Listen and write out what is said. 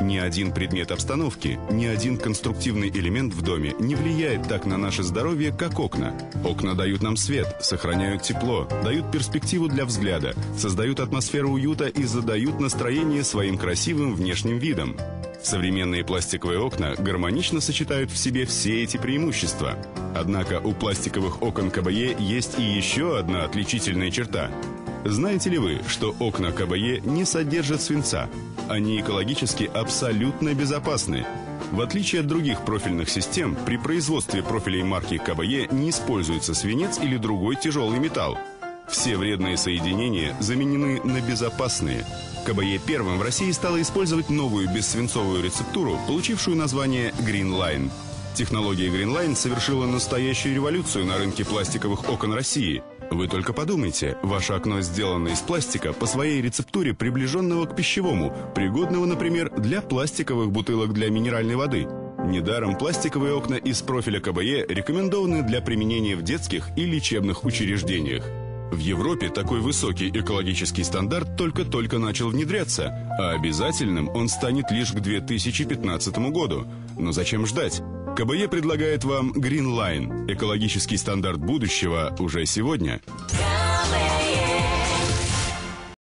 Ни один предмет обстановки, ни один конструктивный элемент в доме не влияет так на наше здоровье, как окна. Окна дают нам свет, сохраняют тепло, дают перспективу для взгляда, создают атмосферу уюта и задают настроение своим красивым внешним видом. Современные пластиковые окна гармонично сочетают в себе все эти преимущества. Однако у пластиковых окон КБЕ есть и еще одна отличительная черта. Знаете ли вы, что окна КБЕ не содержат свинца? Они экологически абсолютно безопасны. В отличие от других профильных систем, при производстве профилей марки КБЕ не используется свинец или другой тяжелый металл. Все вредные соединения заменены на безопасные. КБЕ первым в России стало использовать новую бессвинцовую рецептуру, получившую название GreenLine. Технология GreenLine совершила настоящую революцию на рынке пластиковых окон России. Вы только подумайте, ваше окно сделано из пластика по своей рецептуре, приближенного к пищевому, пригодного, например, для пластиковых бутылок для минеральной воды. Недаром пластиковые окна из профиля КБЕ рекомендованы для применения в детских и лечебных учреждениях. В Европе такой высокий экологический стандарт только-только начал внедряться, а обязательным он станет лишь к 2015 году. Но зачем ждать? КБЕ предлагает вам GreenLine. Экологический стандарт будущего уже сегодня.